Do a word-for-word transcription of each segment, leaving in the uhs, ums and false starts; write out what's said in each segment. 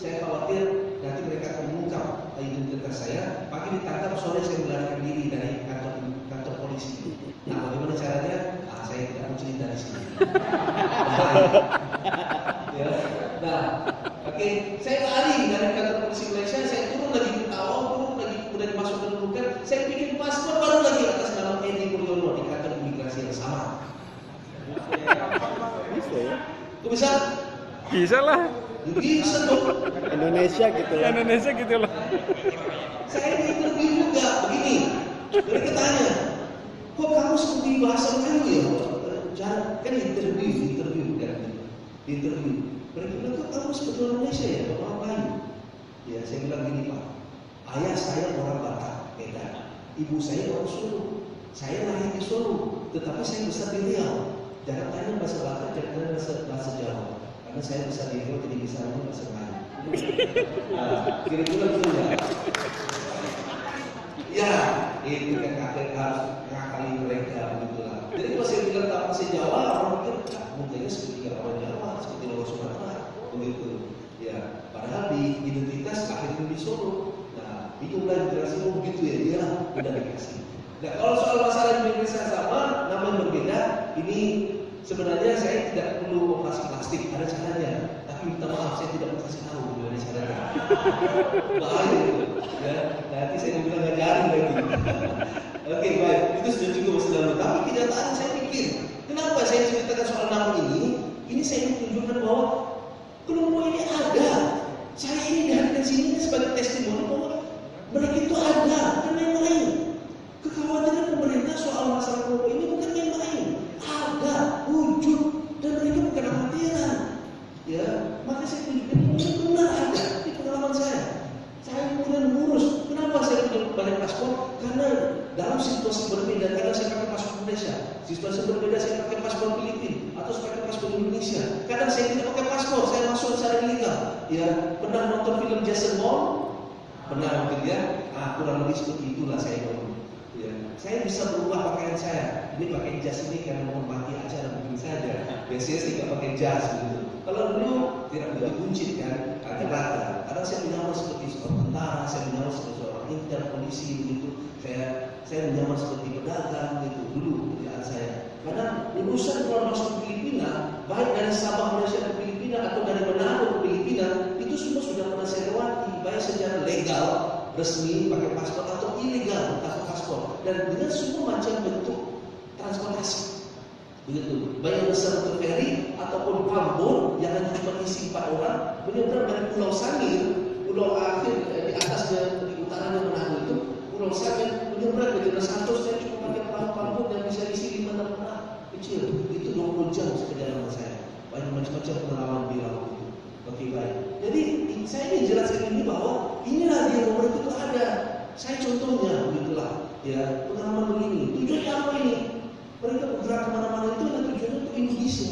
saya khawatir nanti mereka akan mengungkap identitas saya, maka ditangkap. Sore saya melarikan diri dari kantor kantor polisi. Nah, bagaimana caranya? Nah, saya tidak mau cerita di sini. Ya. Nah, oke, okay. Saya lari dari kantor polisi Malaysia, saya turun lagi ke Tawau, turun lagi kemudian masuk ke Nunukan, saya bikin paspor baru lagi atas nama Edi Purnomo di kantor imigrasi yang sama. Bisa ya? Kok bisa? Bisa lah. Bisa tuh. Indonesia gitu lah. Indonesia gitu lah. Saya interview juga begini. Mereka tanya, kok kamu seperti bahasa kamu ya? Kan interview, interview kan? Interview. Mereka bilang, kok kamu seperti Indonesia ya? Orang Melayu. Ya saya bilang gini Pak, ayah saya orang Batak, beda. Ibu saya orang Solo. Saya lahir di Solo, tetapi saya besar di Riau. Jangan tanya bahasa Batak, jangan tanya bahasa Jawa. Karena saya besar di Riau, jadi bisa ngomong bahasa Melayu. Nah, kira-kira betul ya? Ya, itu kan kakek harus ngakali mereka begitulah. Jadi kalau saya bilang tak bahasa Jawa, orang mikir, mungkin seperti orang Jawa, seperti orang Sumatera, begitu. Ya, padahal di identitas akhirnya di Solo. Nah, itu udah integrasi begitu ya, dia udah dikasih. Nah, kalau soal masalah imigrasi sama, namun berbeda, ini sebenarnya saya tidak perlu operasi plastik, ada caranya. Tapi minta maaf, saya tidak mau kasih tahu bagaimana caranya. Bahaya itu, ya. Nanti saya bilang ngajarin lagi. Oke, baik, itu sudah cukup masalah. Tapi kenyataan saya pikir, kenapa saya ceritakan soal nama ini? Ini saya ingin tunjukkan bahwa kelompok ini ada. Saya ini dihadirkan sini sebagai testimoni bahwa mereka itu ada dan lain-lain. Kekhawatiran pemerintah soal masalah kelompok ini bukan yang lain, ada, wujud, dan mereka bukan amatiran. Ya, maka saya tunjukkan ini benar ada di pengalaman saya. Saya kemudian ngurus. Kenapa saya punya banyak paspor? Karena dalam situasi berbeda, kadang saya pakai paspor Indonesia, situasi berbeda saya pakai paspor Filipina atau saya pakai paspor Indonesia. Kadang saya tidak pakai paspor, saya masuk secara ilegal. Ya, pernah nonton film Jason Bourne? Pernah mungkin ya? Ah, kurang lebih seperti itulah saya ngomong. Ya. Saya bisa berubah pakaian saya. Ini pakai jas ini karena mau mati acara mungkin saja. Biasanya tidak pakai jas gitu. Kalau dulu tidak boleh buncit kan, agak rata. Kadang saya menyamar seperti seorang tentara, saya menyamar seperti seorang intern polisi gitu. Saya saya menyamar seperti pedagang gitu dulu pekerjaan saya. Karena urusan keluar masuk Filipina, baik dari Sabah Malaysia ke Filipina atau dari Manado ke Filipina, itu semua sudah pernah saya lewati, baik secara legal resmi pakai paspor atau ilegal tanpa paspor, dan dengan semua macam bentuk transportasi begitu, baik besar untuk ferry ataupun pambon yang hanya cuma isi empat orang menyeberang dari Pulau Sangir, pulau akhir di atasnya di utara yang Manado itu Pulau Sangir menyeberang ke Jalan Santos dan cuma pakai perahu pambon yang bisa isi lima orang kecil, itu dua puluh jam seperjalanan saya, banyak macam-macam pengalaman di laut itu. Oke baik, jadi saya ingin jelaskan ini bahwa inilah di nomor itu ada. Saya contohnya begitulah ya, pengalaman begini. Tujuan apa ini? Mereka bergerak kemana-mana itu adalah tujuan untuk Indonesia.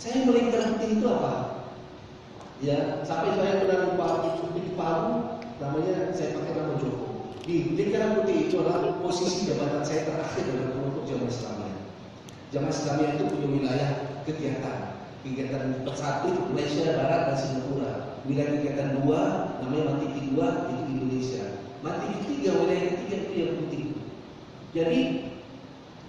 Saya melingkar hati itu apa? Ya, sampai saya pernah lupa di Palu, namanya saya pakai nama Joko. Di lingkaran putih itu adalah posisi jabatan saya terakhir dalam kelompok Jemaah Islamiyah. Jemaah Islamiyah itu punya wilayah kegiatan. Kegiatan satu Malaysia Barat dan Singapura. Wilayah kegiatan dua namanya Matiki dua itu Indonesia. Matiki tiga wilayah ketiga itu yang putih. Jadi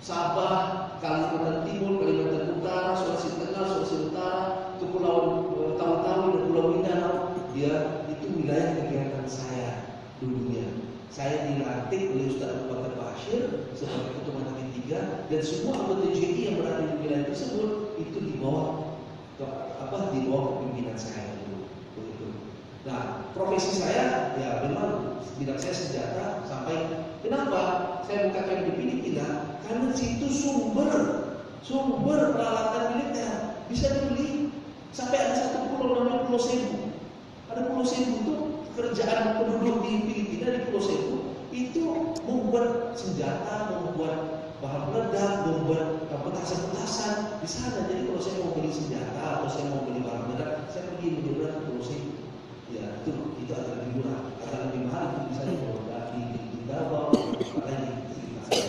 Sabah, Kalimantan Timur, Kalimantan Utara, Sulawesi Tengah, Sulawesi Utara, Kepulauan Tawi-Tawi dan Pulau Mindanao, dia itu wilayah kegiatan saya dunia. Saya dilantik oleh Ustaz Al-Bakar Fahsyil sebagai ketua Matiki tiga dan semua anggota J I yang berada di wilayah tersebut itu di bawah apa di bawah kepemimpinan saya. Nah, profesi saya ya memang bidang saya senjata sampai kenapa saya bukan Filipina karena situ sumber sumber peralatan militer bisa dibeli sampai ada satu pulau namanya Pulau Sebu. Ada Pulau Sebu itu kerjaan penduduk di Filipina di Pulau Sebu itu membuat senjata, membuat bahan peledak, membuat petasan-petasan di sana. Jadi kalau saya mau beli senjata atau saya mau beli bahan peledak, saya pergi menyeberang ke Pulau Sebu. Ya itu itu agak lebih murah, agak lebih mahal itu bisa dibawa di Davao, makanya di pasar.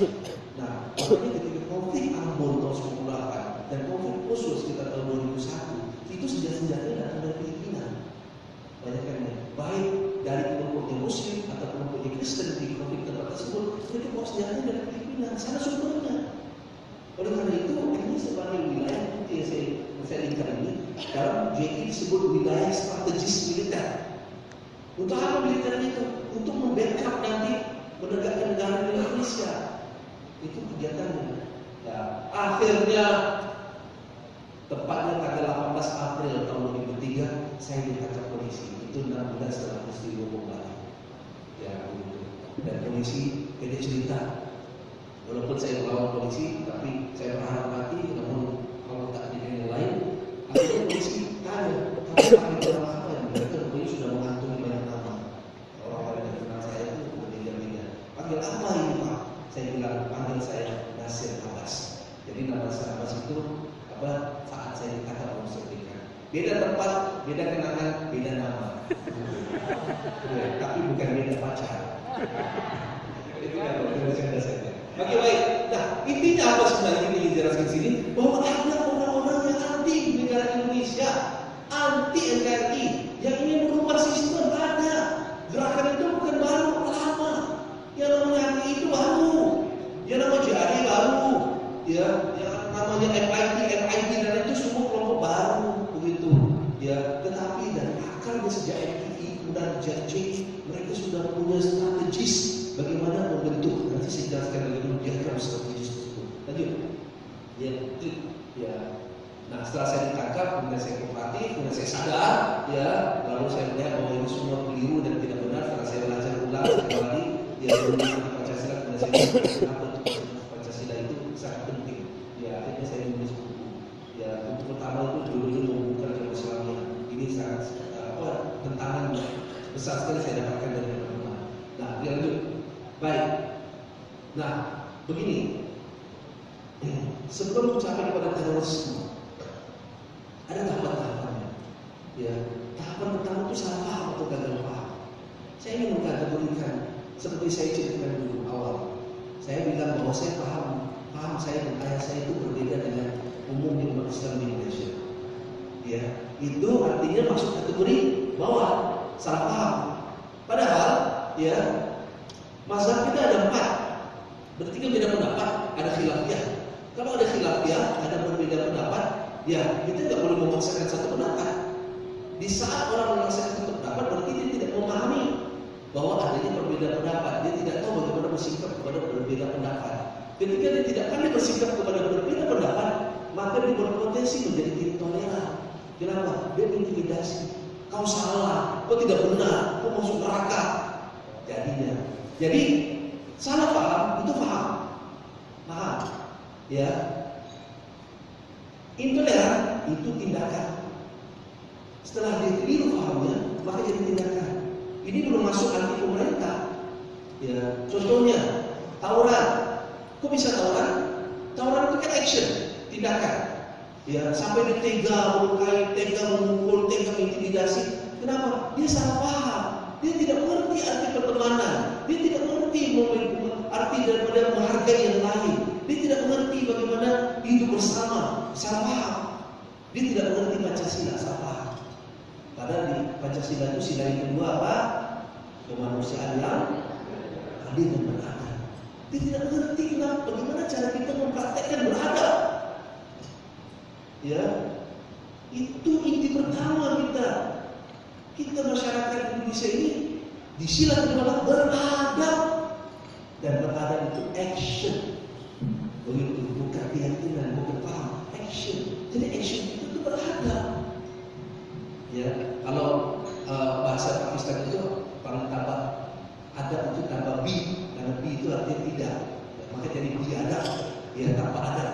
Nah, makanya ketika konflik Ambon tahun sembilan puluh delapan dan konflik Poso sekitar tahun dua ribu satu, itu senjata-senjatanya datang dari Filipina. pimpinan, sana sumbernya. Oleh karena itu, ini sebagai wilayah yang saya, saya lihat ini dalam J I disebut wilayah strategis militer. Untuk apa militer itu? Untuk membackup nanti menegakkan negara Indonesia. Itu kegiatannya. Nah, akhirnya tepatnya tanggal delapan belas April tahun dua ribu tiga saya ditangkap polisi. Itu enam bulan setelah peristiwa bom Bali. Ya, gitu. Dan polisi jadi cerita, walaupun saya melawan polisi, tapi saya berharap mati. Namun kalau tak ada yang lain, akhirnya polisi tanya, kamu pakai berapa yang mereka ini sudah mengantungi banyak nama. Orang-orang yang kenal saya itu berbeda-beda. Panggil apa ini Pak? Saya bilang panggil saya Nasir Abbas. Jadi nama Nasir Abbas itu apa? Saat saya dikata mau seperti beda tempat, beda kenangan, beda nama. Ya, tapi bukan beda pacar. Itu tidak berhubungan dasarnya. Oke baik. Nah intinya apa sebenarnya ini dijelaskan di sini bahwa ada orang-orang yang anti negara Indonesia, anti N K R I, yang ingin merubah sistem ada. Gerakan itu bukan baru, lama. Yang namanya A T I itu baru, yang namanya J I baru, ya, yang namanya N P I, N I I dan itu semua kelompok baru. Ya, tetapi dan akar sejak N I I kemudian J I mereka sudah punya strategis bagaimana membentuk. Nanti saya jelaskan bagaimana diagram strategis tersebut. Lanjut. Ya, ya. Nah, setelah saya ditangkap, kemudian saya kompati, kemudian saya sadar, ya, lalu saya melihat bahwa ini semua keliru dan tidak benar. Setelah saya belajar ulang kembali, ya, tentang Pancasila, kemudian saya kenapa Pancasila itu sangat penting. Ya, akhirnya saya menulis buku. Ya, untuk pertama itu dulu-dulu membuka Jemaah Islamiyah. Ini sangat apa uh, tentangan besar sekali saya dapatkan dari teman-teman. Nah, lanjut. Baik. Nah, begini. Sebelum mencapai kepada terorisme, ada tahapan-tahapannya. Ya, tahapan pertama itu salah paham atau gagal paham. Saya ingin mengkategorikan seperti saya ceritakan dulu awal. Saya bilang bahwa saya paham, paham saya dan ayah saya itu berbeda dengan umum di umat Islam di Indonesia. Ya, itu artinya masuk kategori bawah, salah paham. Padahal, ya, mazhab kita ada empat. Bertiga beda pendapat, ada khilafiyah. Kalau ada khilafiyah, ada berbeda pendapat, ya kita tidak boleh memaksakan satu pendapat. Di saat orang memaksakan satu pendapat, berarti dia tidak memahami bahwa adanya perbedaan pendapat. Dia tidak tahu bagaimana bersikap kepada berbeda pendapat. Ketika dia tidak pandai bersikap kepada berbeda pendapat, maka dia berpotensi menjadi intoleran. Kenapa? Dia intimidasi. Kau salah, kau tidak benar, kau masuk neraka. Jadinya, jadi salah paham itu paham, paham. Ya, intoleran itu tindakan. Setelah dia keliru pahamnya, maka jadi tindakan. Ini belum masuk anti pemerintah. Ya, contohnya tawuran. Kok bisa tawuran? Tawuran itu kan action. Tindakan, ya sampai dia tega melukai, tega memukul, tega mengintimidasi. Kenapa? Dia salah paham. Dia tidak mengerti arti pertemanan. Dia tidak mengerti arti daripada menghargai yang lain. Dia tidak mengerti bagaimana hidup bersama. Salah paham. Dia tidak mengerti Pancasila. Salah paham. Padahal di Pancasila itu sila yang kedua apa? Kemanusiaan yang adil dan beradab. Dia tidak mengerti kenapa, bagaimana cara kita mempraktekkan beradab. Ya, itu inti pertama kita. Kita masyarakat Indonesia ini di sila kedua beradab, dan beradab itu action. Begitu, bukan keyakinan, bukan paham, action. Jadi action itu, itu beradab. Ya, kalau uh, bahasa Pakistan itu paling tambah adab itu tambah bi, karena bi itu artinya tidak. Ya, maka jadi biadab, ya tanpa adab.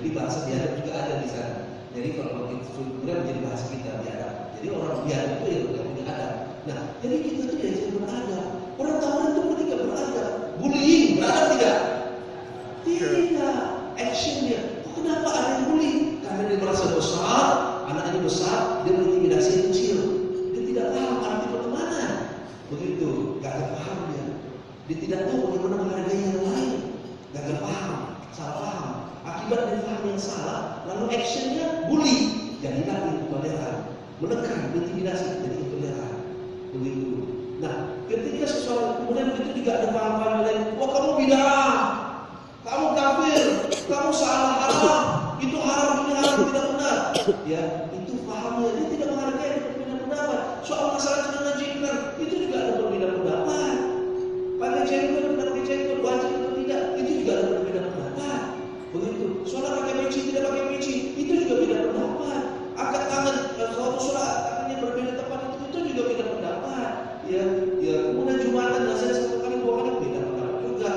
Jadi bahasa biadab juga ada di sana. Jadi kalau kita kemudian menjadi bahasa kita biadab. Jadi orang biadab itu yang tidak punya adab. Nah, jadi kita tuh ya jangan beradab. Orang tawuran itu pun tidak beradab. Bullying beradab tidak? Tidak. Actionnya. Oh, kenapa ada yang bully? Karena dia merasa besar, anaknya besar, dia mengintimidasi yang kecil. Dia tidak paham arti pertemanan. Begitu, gak terpaham dia. Dia tidak tahu bagaimana menghargai yang lain. Gak terpaham, salah paham. Akibat dari paham yang salah, lalu actionnya bully, jadilah intoleran, menekan, intimidasi, jadi intoleran, begitu. Nah, ketika sesuatu kemudian itu juga ada paham-paham lain, wah kamu bid'ah, kamu kafir, kamu salah haram, itu haram, ini haram, tidak benar. Ya, itu pahamnya, dia tidak menghargai perbedaan pendapat. Soal masalah tentang gender, itu juga ada perbedaan pendapat. Pakai gender, pakai gender, wajib atau tidak, itu juga ada perbedaan pendapat. Begitu. Soal pakai peci, tidak pakai peci, itu juga beda pendapat. Akad tangan, suatu sholat, tangannya berbeda tempat itu, itu juga beda pendapat. Ya, ya. Kemudian Jumatan, nasihat satu kali, dua kali beda pendapat juga.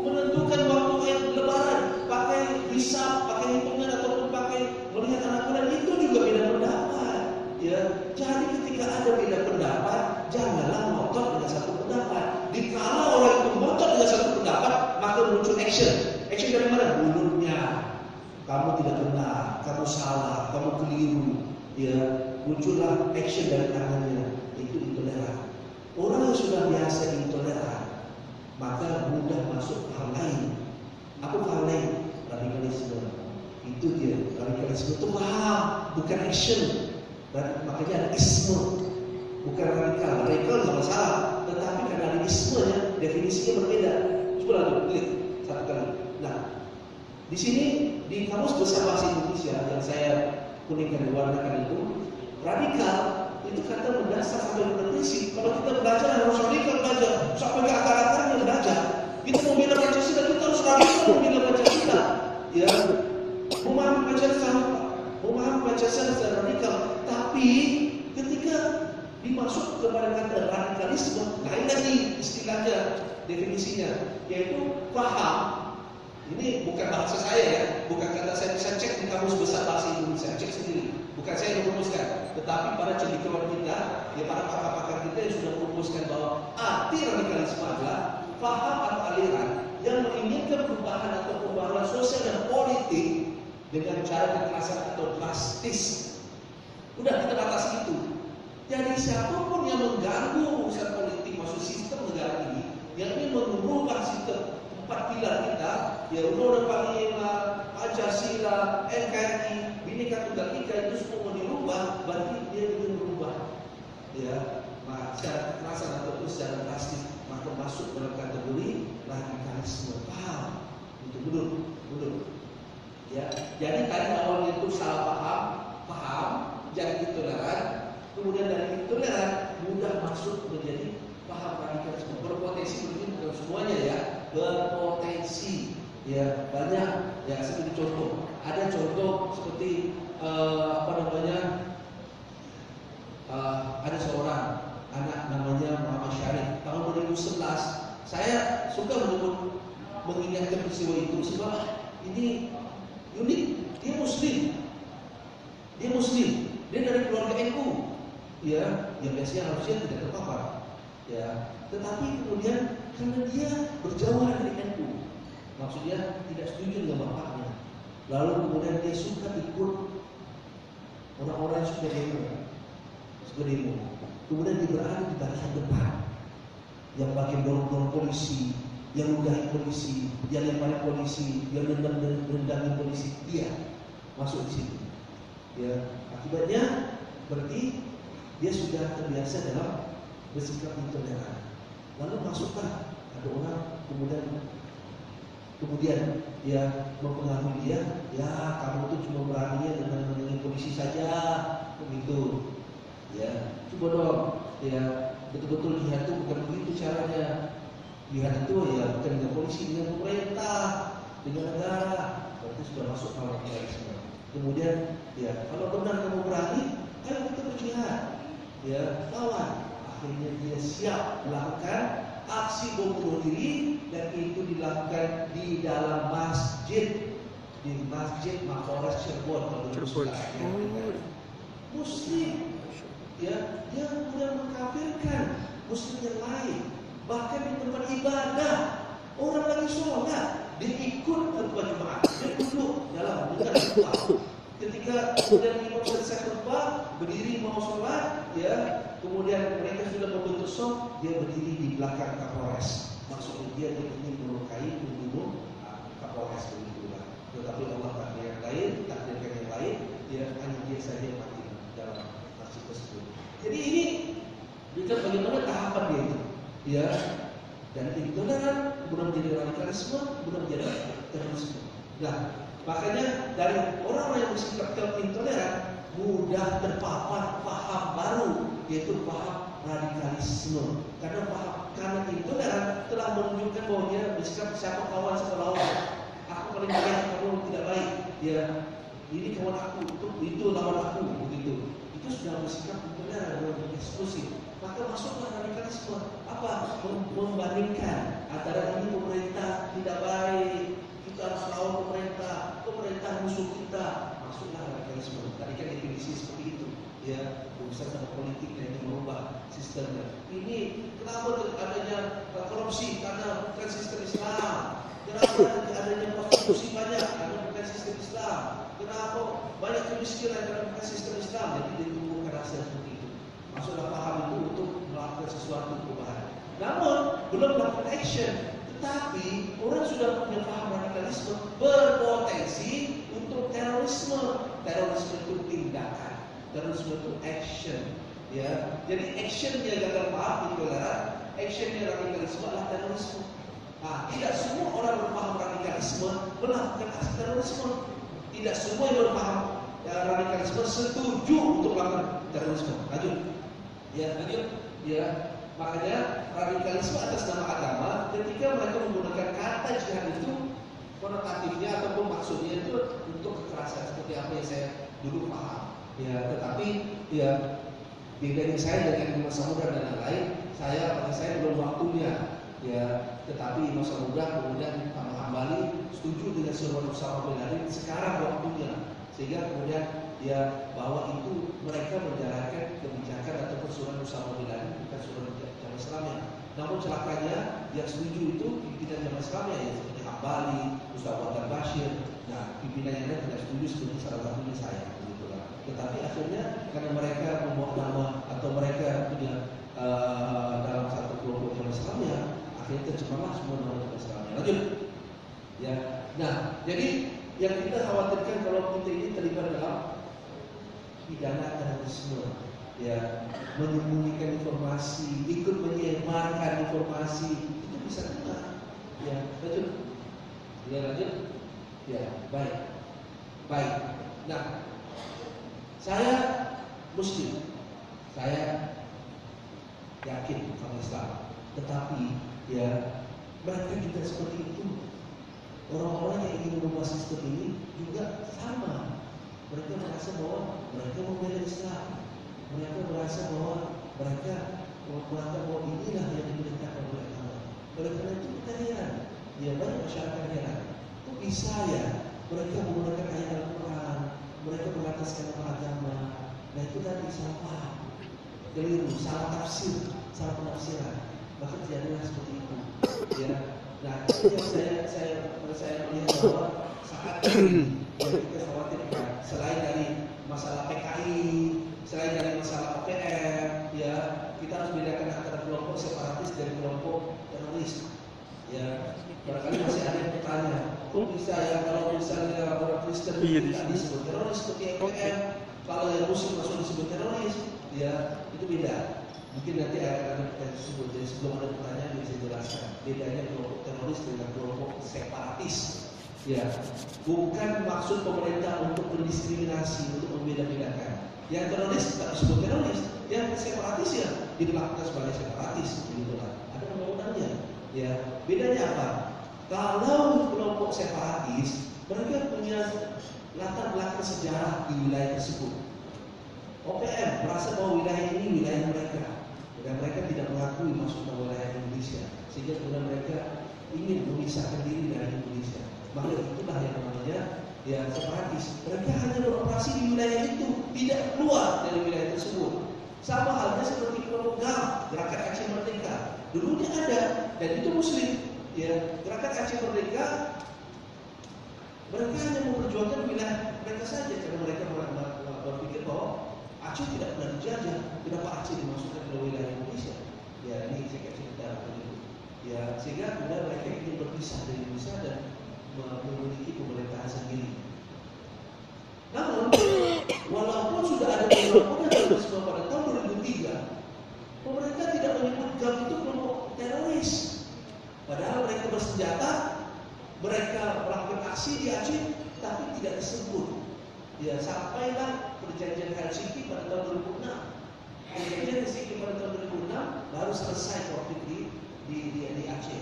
Menentukan waktu yang lebaran, pakai hisab, pakai hitungan ataupun pakai melihat anak bulan, itu juga beda pendapat. Ya, jadi ketika ada beda pendapat, janganlah ngotot dengan satu pendapat. Dikala orang itu ngotot dengan satu pendapat, maka muncul action. Action dari mana? Mulutnya. Kamu tidak benar, kamu salah, kamu keliru. Ya, muncullah action dari tangannya. Itu intoleran. Orang yang sudah biasa intoleran, maka mudah masuk hal lain. Apa hal lain? Radikalisme. Itu dia. Radikalisme itu paham, bukan action. Dan makanya ada isme, bukan radikal. Radikal sama salah, tetapi karena ada ismenya, definisinya berbeda. Coba lalu klik satu kali. Nah, di sini di Kamus Besar Bahasa Indonesia yang saya kuningkan warnakan itu, radikal itu kata mendasar sampai berisi. Kalau kita belajar harus radikal belajar, sampai ke akar-akarnya belajar. Kita membela Pancasila, kita harus radikal membela Pancasila. Ya, memahami Pancasila, memahami Pancasila secara radikal. Tapi ketika dimasuk kepada kata radikalisme, lain lagi istilahnya, definisinya, yaitu paham. Ini bukan bahasa saya ya, bukan kata saya. Saya cek di Kamus Besar Bahasa Indonesia, cek sendiri. Bukan saya yang merumuskan, tetapi para cendekiawan kita, ya para pakar-pakar kita yang sudah merumuskan bahwa arti radikalisme adalah paham atau aliran yang menginginkan perubahan atau perubahan sosial dan politik dengan cara kekerasan atau drastis. Udah, kita batasi itu. Jadi siapapun yang mengganggu urusan politik maksud sistem negara ini, yang ingin mengubah sistem empat pilar kita, ya Undang-Undang Pancasila, Pancasila, N K R I, Bhinneka Tunggal Ika, itu semua dirubah, berarti dia ingin berubah. Ya, maka secara kekerasan ataupun secara drastis, maka masuk dalam kategori radikalisme. Paham? Itu benar, benar. Ya, jadi tadi awalnya itu salah paham, paham, jadi intoleran, kemudian dari intoleran mudah masuk menjadi paham radikalisme. Berpotensi mungkin bukan semuanya ya. Berpotensi ya banyak ya, seperti contoh ada contoh seperti uh, apa namanya uh, ada seorang anak namanya Muhammad Syarif tahun dua ribu sebelas. Saya suka menyebut mengingatkan peristiwa itu sebab ini unik. Dia muslim, dia muslim, dia dari keluarga N U ya, yang biasanya harusnya tidak terpapar ya, tetapi kemudian karena dia berjauhan dari N U, maksudnya tidak setuju dengan bapaknya, lalu kemudian dia suka ikut orang-orang yang suka demo, suka demo. Kemudian dia berada di barisan depan, yang pakai dorong-dorong polisi, yang ludahi polisi, yang lempari polisi, yang rendang-rendangin polisi, dia masuk di situ. Ya, akibatnya berarti dia sudah terbiasa dalam bersikap intoleran. Lalu masuklah ada orang kemudian kemudian ya mempengaruhi dia, ya kamu itu cuma beraninya dengan mengenai polisi saja begitu ya, coba dong ya, betul-betul jihad itu bukan begitu caranya. Jihad itu ya bukan dengan polisi, dengan pemerintah, dengan negara. Berarti sudah masuk hal radikalisme. Kemudian ya kalau benar kamu berani, ayo kita berjihad ya lawan. Akhirnya dia siap melakukan aksi bom bunuh diri, dan itu dilakukan di dalam masjid, di masjid Makoreh Cirebon, Cirebon. Muslim, ya, yang kemudian mengkafirkan muslim yang lain, bahkan di tempat ibadah orang lagi sholat, diikut khutbah Jumat, dia duduk dalam bukan khutbah. Ketika kemudian imam selesai khutbah, berdiri mau sholat, ya. Kemudian mereka sudah membentuk soft, dia berdiri di belakang Kapolres. Maksudnya dia ingin melukai, membunuh Kapolres begitulah. Tetapi Allah takdir yang lain, takdirkan yang lain, dia hanya dia saja yang mati dalam nasib tersebut. Jadi ini bukan bagaimana tahapan dia itu, ya. Dan intoleran mudah menjadi radikalisme, mudah menjadi terorisme. Nah, makanya dari orang-orang yang bersikap intoleran mudah terpapar paham baru, yaitu paham radikalisme. Karena paham karena intoleran telah menunjukkan bahwa dia bersikap siapa kawan setelah lawan. Aku paling baik, kamu tidak baik. Dia ini kawan aku, itu, itu lawan aku, begitu. Itu sudah bersikap intoleran, eksklusif. Maka masuklah radikalisme apa? Membandingkan antara ini pemerintah tidak baik, kita harus lawan pemerintah, pemerintah musuh kita. Masuklah radikalisme. Tadi kan definisi seperti itu, ya, urusan sama politik dan itu merubah sistemnya. Ini kenapa adanya korupsi? Karena bukan sistem Islam. Kenapa adanya prostitusi banyak? Karena bukan sistem Islam. Kenapa banyak kemiskinan? Karena bukan sistem Islam. Jadi ditumbuhkan rasa seperti itu. Maksudnya paham itu untuk melakukan sesuatu perubahan. Namun belum melakukan action, tetapi orang sudah punya paham radikalisme berpotensi untuk terorisme. Terorisme itu tindakan, terorisme itu action. Ya, jadi actionnya gagal paham intoleran, actionnya radikalisme adalah terorisme. Nah, tidak semua orang berpaham radikalisme melakukan aksi terorisme. Tidak semua yang berpaham radikalisme setuju untuk melakukan terorisme. Lanjut. Ya, lanjut. Ya, makanya radikalisme atas nama agama ketika mereka menggunakan kata jihad itu konotatifnya ataupun maksudnya itu untuk kekerasan seperti apa yang saya dulu paham. Ya, tetapi ya bedanya saya dengan Mas Muda dan lain-lain, saya pada saya belum waktunya. Ya, tetapi Mas Muda kemudian sama Hambali setuju dengan seluruh Usamah bin Bashir sekarang waktunya. Sehingga kemudian ya bahwa itu mereka menjalankan kebijakan ataupun surat Usamah bin Bashir bukan surat Jemaah Islamiyah. Namun celakanya yang setuju itu pimpinan Jemaah Islamiyah ya seperti Hambali, Ustaz Al-Bakar Fahsyil. Nah, pimpinan yang lain tidak setuju seperti salah satunya saya. Tetapi akhirnya karena mereka membuat nama atau mereka punya uh, dalam satu kelompok yang Islamnya, akhirnya tercemarlah semua nama yang Islamnya. Lanjut, ya. Nah, jadi yang kita khawatirkan kalau kita ini terlibat dalam pidana terorisme, ya, menyembunyikan informasi, ikut menyebarkan informasi itu bisa kena. Ya, lanjut, ya lanjut, ya baik, baik. Nah. Saya muslim, saya yakin sama Islam, tetapi ya mereka juga seperti itu. Orang-orang yang ingin mengubah sistem ini juga sama. Mereka merasa bahwa mereka membela Islam, mereka merasa bahwa mereka merasa bahwa inilah yang diperintahkan oleh Allah. Oleh karena itu kita heran, ya banyak masyarakat heran, kok bisa ya mereka menggunakan ayat Al-Quran. Mereka mengataskan agama. Nah itu tadi salah paham, keliru, salah tafsir, salah penafsiran. Maka jadilah seperti itu. Ya. Nah yang saya saya saya melihat bahwa saat ini yang kita khawatirkan selain dari masalah P K I, selain dari masalah O P M, ya kita harus bedakan antara kelompok separatis dan kelompok teroris. Ya, barangkali masih ada yang bertanya, kok bisa ya kalau misalnya orang Kristen tidak disebut teroris seperti O P M, kalau yang Muslim langsung disebut teroris, ya itu beda. Mungkin nanti akan kita sebut. Jadi sebelum ada pertanyaan bisa jelaskan bedanya kelompok teroris dengan kelompok separatis. Ya, bukan maksud pemerintah untuk mendiskriminasi, untuk membeda-bedakan. Yang teroris tak disebut teroris, yang separatis ya dilakukan sebagai separatis, begitulah. Ada undang-undangnya. Ya, bedanya apa? Kalau kelompok separatis, mereka punya latar belakang sejarah di wilayah tersebut. O P M merasa bahwa wilayah ini wilayah mereka, dan mereka tidak mengakui masuk ke wilayah Indonesia, sehingga kemudian mereka ingin memisahkan diri dari Indonesia. Maka itulah yang namanya ya separatis. Mereka hanya beroperasi di wilayah itu, tidak keluar dari wilayah tersebut. Sama halnya seperti kelompok G A M, Gerakan Aceh Merdeka. Dulunya ada dan itu Muslim. Ya, Gerakan Aceh Merdeka mereka hanya memperjuangkan wilayah mereka saja karena mereka berpikir bahwa Aceh tidak pernah dijajah. Kenapa Aceh dimasukkan ke wilayah Indonesia? Ya ini saya cerita dulu. Ya sehingga kemudian mereka ingin berpisah dari Indonesia dan memiliki pemerintahan sendiri. Namun walaupun sudah ada perlakuan terorisme pada tahun dua ribu tiga, pemerintah tidak menyebut G A M itu kelompok teroris. Padahal mereka bersama bersenjata, mereka melakukan aksi di Aceh, tapi tidak disebut. Ya, sampailah perjanjian Helsinki pada tahun dua ribu enam. Perjanjian Helsinki pada tahun dua ribu enam baru selesai konflik di di, di, di Aceh.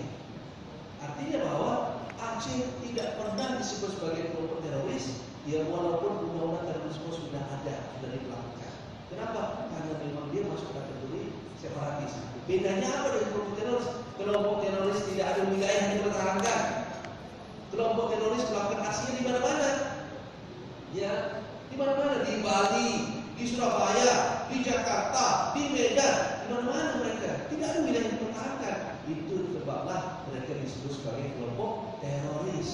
Artinya bahwa Aceh tidak pernah disebut sebagai kelompok teroris, ya walaupun undang-undang terorisme sudah ada, sudah diberlakukan. Kenapa? Karena memang dia masuk kategori separatis. Bedanya apa dengan kelompok teroris? Kelompok teroris tidak ada wilayah yang dipertahankan. Kelompok teroris melakukan aksinya di mana-mana. Ya, di mana-mana, di Bali, di Surabaya, di Jakarta, di Medan, di mana-mana mereka. Tidak ada wilayah yang dipertahankan. Itu sebablah mereka disebut sebagai kelompok teroris.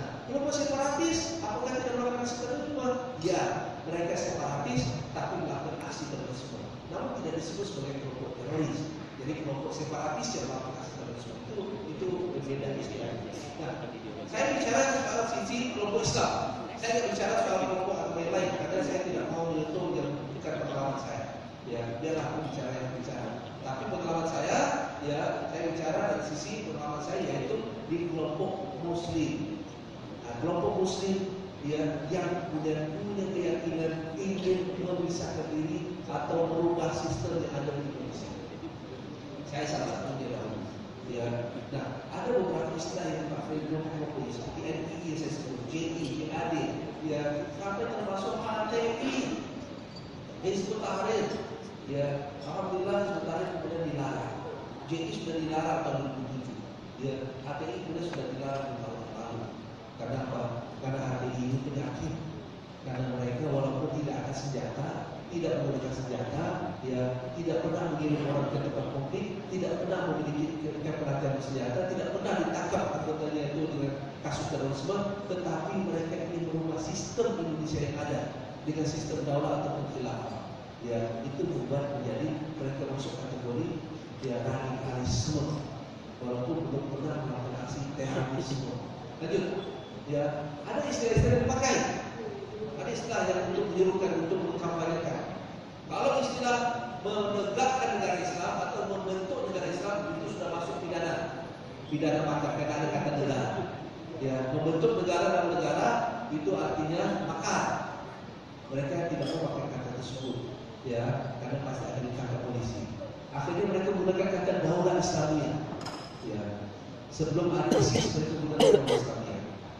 Nah, kelompok separatis, apakah tidak melakukan aksi terorisme? Ya, mereka separatis tapi melakukan aksi terorisme. Namun tidak disebut sebagai kelompok teroris. Jadi kelompok separatis yang melakukan aksi terorisme itu itu berbeda istilahnya. Nah, saya bicara soal sisi kelompok Islam. Saya tidak bicara soal kelompok atau yang lain karena saya tidak mau menghitung yang bukan pengalaman saya. Ya, biarlah aku bicara yang bicara. Tapi pengalaman saya, ya saya bicara dari sisi pengalaman saya yaitu di kelompok Muslim. Kelompok Muslim ya, yang punya punya keyakinan ingin memisahkan diri atau merubah sistem yang ada di Indonesia. Saya salah satunya dahulu. Ya, nah ada beberapa istilah yang Pak Ferdinand mengakui seperti N I I, saya sebut J I, A D, ya sampai termasuk A T I, Hizbut Tahrir. Ya, alhamdulillah Hizbut Tahrir kemudian dilarang. J I sudah dilarang tahun dua ribu tujuh. Ya, A T I kemudian sudah dilarang tahun lalu. Karena apa? Karena A D I ini penyakit. Karena mereka walaupun tidak ada senjata, tidak menggunakan senjata, ya tidak pernah mengirim orang ke tempat konflik, tidak pernah memiliki keberatan senjata, tidak pernah ditangkap anggotanya itu dengan kasus terorisme, tetapi mereka ingin merubah sistem Indonesia yang ada dengan sistem daulah atau khilafah. Ya itu berubah menjadi mereka masuk kategori ya radikalisme, walaupun belum pernah melakukan aksi terorisme. Lanjut. Ya, ada istilah-istilah yang dipakai. Ada istilah yang untuk menyerukan, untuk mengkampanyekan. Kalau istilah menegakkan negara Islam atau membentuk negara Islam itu sudah masuk pidana, pidana makar karena ada kata negara. Ya, membentuk negara dalam negara itu artinya makar. Mereka tidak mau pakai kata tersebut, ya, karena pasti akan ditangkap polisi. Akhirnya mereka menggunakan kata daulah Islamiyah. Ya, sebelum ada ISIS mereka menggunakan kata Islamiyah.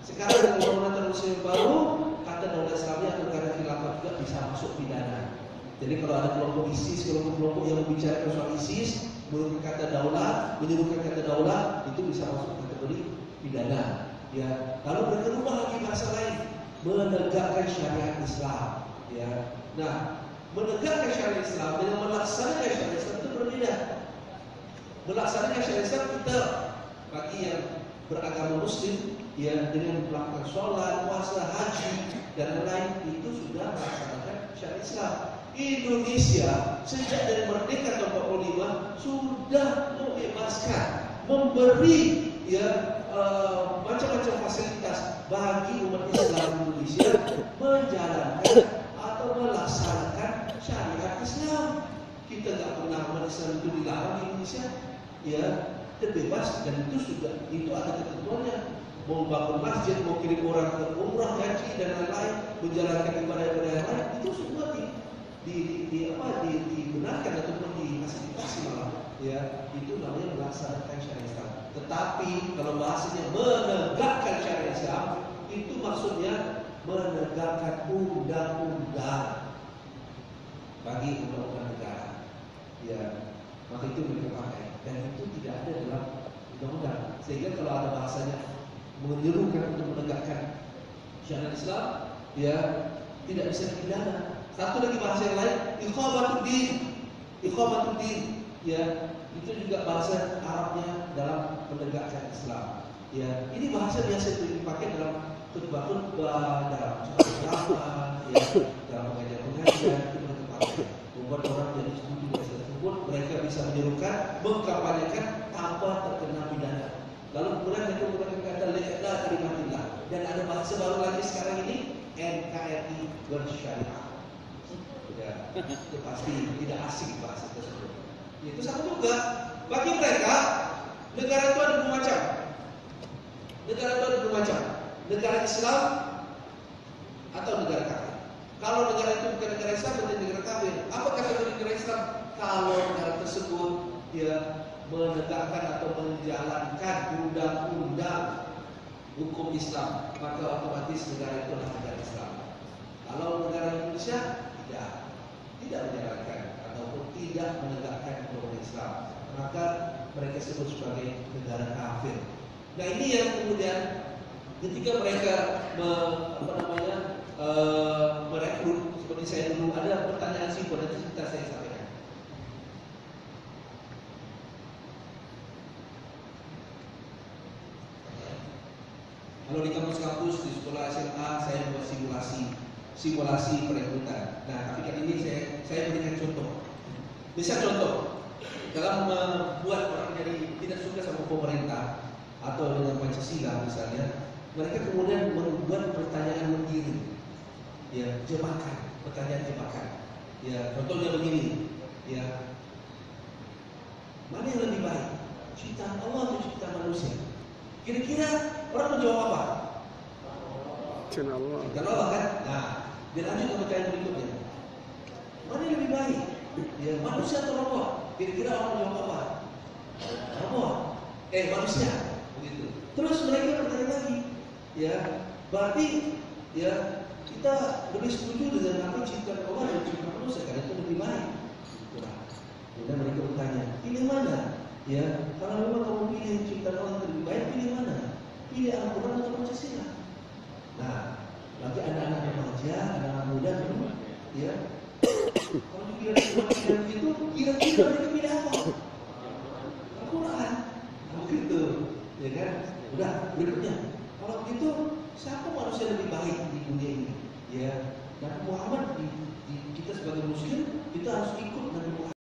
Sekarang undang-undang terorisme baru kata daulah Islamiyah atau kata khilafah juga bisa masuk pidana. Jadi kalau ada kelompok ISIS, kelompok-kelompok yang bicara soal ISIS, menurut kata daulah, menyebutkan kata daulah itu bisa masuk kategori pidana. Ya, lalu mereka rubah lagi bahasa lain, menegakkan syariat Islam. Ya, nah menegakkan syariat Islam dengan melaksanakan syariat Islam itu berbeda. Melaksanakan syariat Islam kita bagi yang beragama Muslim. Ya, dengan melakukan sholat, puasa, haji dan lain itu sudah melaksanakan syariat Islam. Indonesia sejak dari merdeka tahun empat puluh lima sudah membebaskan, memberi ya uh, macam-macam fasilitas bagi umat Islam Indonesia menjalankan atau melaksanakan syariat Islam. Kita nggak pernah melaksanakan itu dilarang di Indonesia, ya terbebas dan itu sudah itu ada ketentuannya. Mau bangun masjid, mau kirim orang ke umrah, haji dan lain-lain, menjalankan ibadah-ibadah yang lain, itu semua di di, di apa di dibenarkan ataupun difasilitasi malah. Ya, itu namanya melaksanakan syariat Islam. Tetapi kalau bahasanya menegakkan syariat Islam, itu maksudnya menegakkan undang-undang bagi undang-undang negara. Ya, maka itu mereka pakai dan itu tidak ada dalam undang-undang. Sehingga kalau ada bahasanya menyerukan untuk menegakkan syariat Islam, ya tidak bisa dipidana. Satu lagi bahasa yang lain, iqamatud din, iqamatud din, ya itu juga bahasa Arabnya dalam menegakkan Islam. Ya ini bahasa biasa itu dipakai dalam khutbah-khutbah, dalam ceramah, ya dalam pengajian-pengajian itu dipakai. Membuat orang jadi setuju dengan tersebut, mereka bisa menyerukan, mengkampanyekan tanpa terkena pidana. Lalu kemudian mereka menggunakan kata le'la kalimatillah. Dan ada bahasa baru lagi sekarang ini N K R I bersyariah. Ya, itu pasti tidak asing bahasa tersebut. Itu satu juga bagi mereka negara itu ada dua macam. Negara baru bermacam, negara Islam atau negara kafir. Kalau negara itu bukan negara Islam, berarti negara kafir. Apa kategori negara Islam? Kalau negara tersebut dia menegakkan atau menjalankan undang-undang hukum Islam, maka otomatis negara itu adalah negara Islam. Kalau negara Indonesia tidak, tidak menjalankan ataupun tidak menegakkan hukum Islam, maka mereka disebut sebagai negara kafir. Nah ini yang kemudian ketika mereka me, apa namanya e, merekrut, seperti saya dulu ada pertanyaan sih pada cerita saya sampaikan. Kalau di kampus-kampus di sekolah S M A saya buat simulasi, simulasi perekrutan. Nah tapi kali ini saya saya berikan contoh, bisa contoh. Dalam membuat orang jadi tidak suka sama pemerintah atau dengan Pancasila misalnya, mereka kemudian membuat pertanyaan begini, ya jebakan, pertanyaan jebakan. Ya contohnya begini, ya mana yang lebih baik, ciptaan Allah atau ciptaan manusia? Kira-kira orang menjawab apa? Ciptaan Allah. Ciptaan Allah kan? Nah, dilanjut ke pertanyaan berikutnya, mana yang lebih baik, ya manusia atau Allah? Kira-kira orang jawab apa? Robot. Eh manusia, begitu. Terus mereka bertanya lagi, ya berarti ya kita lebih setuju dengan apa ciptaan Allah dan ciptaan manusia karena itu lebih baik. Kemudian mereka bertanya, pilih mana? Ya kalau memang kamu pilih ciptaan Allah yang lebih baik, pilih mana? Pilih Al-Quran atau Pancasila? Nah, bagi anak-anak remaja, anak-anak muda, ya. Kalau dikira-kira itu, kira-kira mereka pilih apa? Al-Quran. Begitu, ya kan? Udah, berikutnya. Kalau begitu, siapa manusia lebih baik di dunia ini? Ya, Nabi Muhammad di, di, kita sebagai Muslim, kita harus ikut